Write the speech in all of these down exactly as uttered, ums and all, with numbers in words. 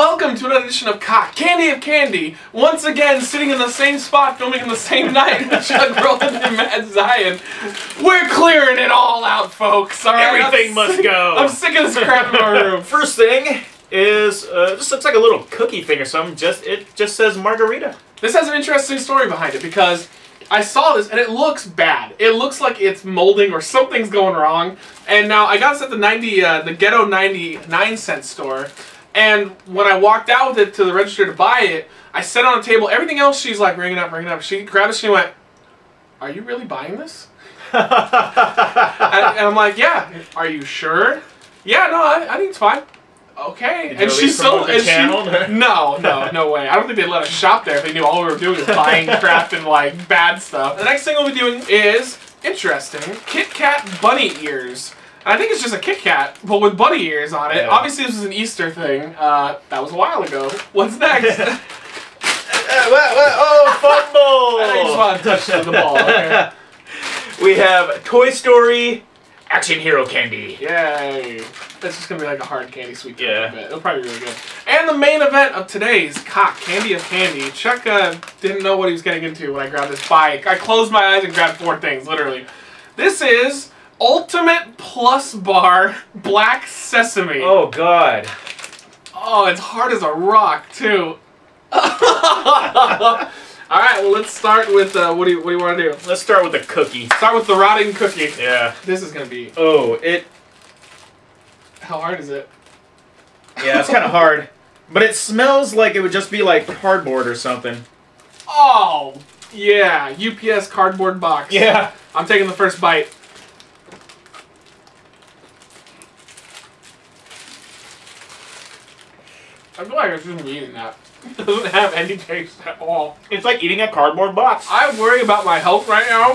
welcome to another edition of Candy of Candy. Once again, sitting in the same spot, filming in the same night with Chuck Roland and Matt Zion. We're clearing it all out, folks. All right, everything must sick, go. I'm sick of this crap in my room. First thing is, uh, this looks like a little cookie thing or something. Just it just says margarita. This has an interesting story behind it because I saw this and it looks bad. It looks like it's molding or something's going wrong. And now I got this at the ninety, uh, the Ghetto ninety-nine cent store. And when I walked out with it to the register to buy it, I set it on a table. Everything else, she's like ringing up, ringing up. She grabbed it. She went, "Are you really buying this?" and, and I'm like, "Yeah." "Are you sure?" "Yeah, no, I, I think it's fine." Okay, and she sold it. No, no, no way. I don't think they'd let us shop there if they knew all we were doing was buying crap and like bad stuff. The next thing we'll be doing is interesting Kit Kat bunny ears. And I think it's just a Kit Kat, but with bunny ears on it. Yeah. Obviously, this is an Easter thing. Uh, that was a while ago. What's next? uh, what, what? Oh, fun ball! I just want to touch the ball. Okay. We have Toy Story Action Hero Candy. Yay. That's just going to be like a hard candy sweet candy. Yeah. Bit. It'll probably be really good. And the main event of today's Candy of Candy. Chuck uh, didn't know what he was getting into when I grabbed this bike. I closed my eyes and grabbed four things, literally. This is Ultimate Plus Bar Black Sesame. Oh, God. Oh, it's hard as a rock, too. All right, well, let's start with, uh, what do you, what do you want to do? Let's start with the cookie. Start with the rotting cookie. Yeah. This is going to be... Oh, it... How hard is it? Yeah, it's kind of hard. But it smells like it would just be, like, cardboard or something. Oh, yeah. U P S cardboard box. Yeah. I'm taking the first bite. I feel like I shouldn't be eating that. It doesn't have any taste at all. It's like eating a cardboard box. I worry about my health right now.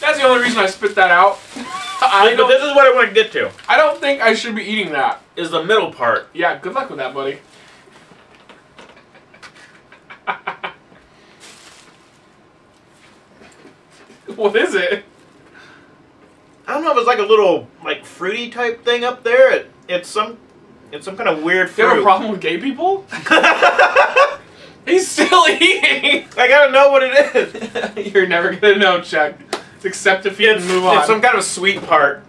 That's the only reason I spit that out. I but this is what I want to get to. I don't think I should be eating that. Is the middle part. Yeah, good luck with that, buddy. What is it? I don't know if it's like a little like fruity type thing up there. It, it's some... It's some kind of weird fruit. You have a problem with gay people? He's still eating! I gotta know what it is! You're never gonna know, Chuck. Except if you it's, move on. It's some kind of sweet part.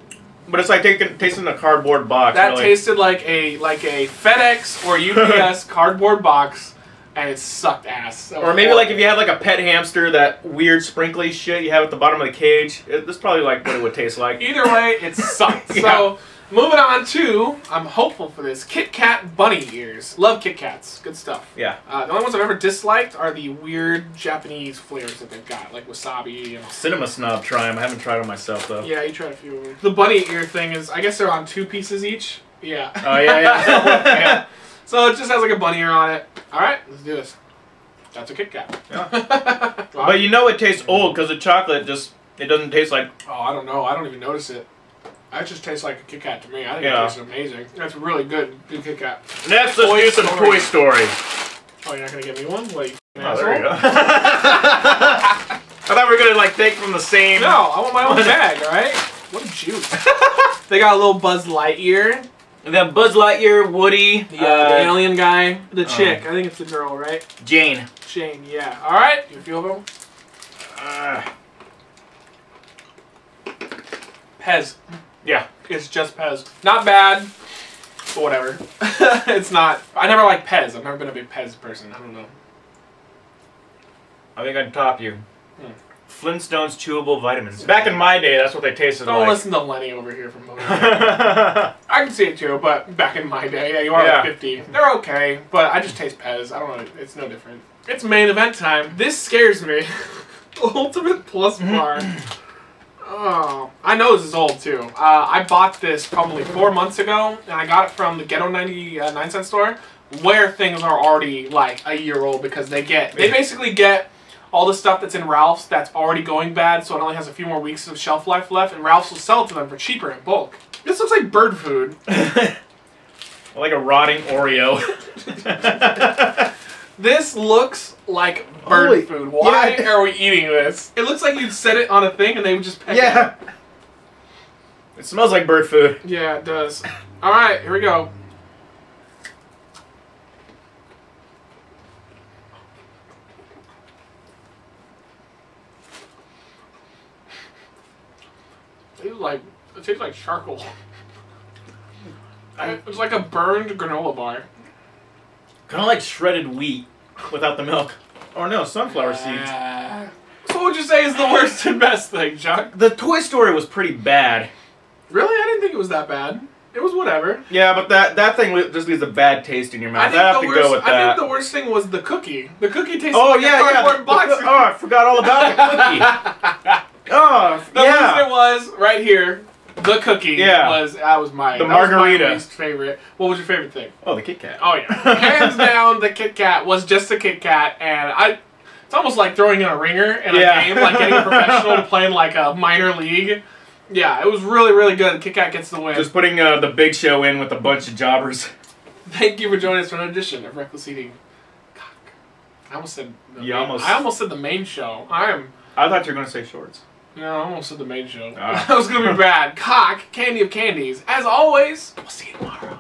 But it's like taking, tasting a cardboard box. That really. tasted like a like a FedEx or U P S cardboard box, and it sucked ass. Or maybe like if you had like a pet hamster, that weird sprinkly shit you have at the bottom of the cage. It, that's probably like what it would taste like. Either way, it sucked. Yeah. So... Moving on to, I'm hopeful for this, Kit Kat bunny ears. Love Kit Kats. Good stuff. Yeah. Uh, the only ones I've ever disliked are the weird Japanese flavors that they've got, like wasabi and... Cinema snob try them. I haven't tried them myself, though. Yeah, you tried a few of them. The bunny ear thing is, I guess they're on two pieces each. Yeah. Oh, yeah, yeah. Yeah. So it just has like a bunny ear on it. All right, let's do this. That's a Kit Kat. Yeah. But you know it tastes old because the chocolate just, it doesn't taste like... Oh, I don't know. I don't even notice it. That just tastes like a Kit Kat to me. I think yeah. It tastes amazing. That's really good, good Kit Kat. Next, let's do some Toy Story. Oh, you're not gonna give me one? Wait. Oh, asshole? There you go. I thought we were gonna like take from the same. No, I want my own bag. All right. What a juice. They got a little Buzz Lightyear. And then Buzz Lightyear, Woody, the, uh, the alien guy, the chick. Um, I think it's the girl, right? Jane. Jane. Yeah. All right. You feel them? Uh, Pez. Yeah, it's just Pez. Not bad, but whatever. It's not. I never liked Pez. I've never been a big Pez person. I don't know. I think I'd top you. Hmm. Flintstones chewable vitamins. Back in my day, that's what they tasted don't like. Don't listen to Lenny over here from over here. I can see it too, but back in my day, yeah, you are yeah. like fifty. They're okay, but I just taste Pez. I don't know. It's no different. It's main event time. This scares me. Ultimate Plus Bar. Oh, I know this is old too. Uh, I bought this probably four months ago, and I got it from the Ghetto ninety-nine cent store, where things are already like a year old because they get they basically get all the stuff that's in Ralph's that's already going bad, so it only has a few more weeks of shelf life left, and Ralph's will sell it to them for cheaper in bulk. This looks like bird food, like a rotting Oreo. This looks like bird Holy, food. Why yeah. are we eating this? It looks like you'd set it on a thing and they would just peck yeah. it. It smells like bird food. Yeah, it does. All right, here we go. tastes like, it tastes like charcoal. I, it's like a burned granola bar. Kind of like shredded wheat without the milk. Or no, sunflower seeds. Uh, so what would you say is the worst and best thing, Chuck? The Toy Story was pretty bad. Really? I didn't think it was that bad. It was whatever. Yeah, but that that thing just leaves a bad taste in your mouth. I, I have to worst, go with that. I think the worst thing was the cookie. The cookie tasted oh, like yeah, a cardboard yeah. box. The, oh, I forgot all about the cookie. Oh, the yeah. The worst it was, right here, the cookie yeah. was, that was my, the that margarita. Was my least favorite. What was your favorite thing? Oh, the Kit Kat. Oh, yeah. Hands down, the Kit Kat was just a Kit Kat, and I... It's almost like throwing in a ringer in yeah. a game, like getting a professional to play in like a minor league. Yeah, it was really, really good. Kit Kat gets the win. Just putting uh, the Big Show in with a bunch of jobbers. Thank you for joining us for an edition of Reckless Eating. God, I almost said the main, almost, I almost said the main show. I am. I thought you were going to say shorts. No, I almost said the main show. Uh. That was going to be bad. Cock, Candy of Candies. As always, we'll see you tomorrow.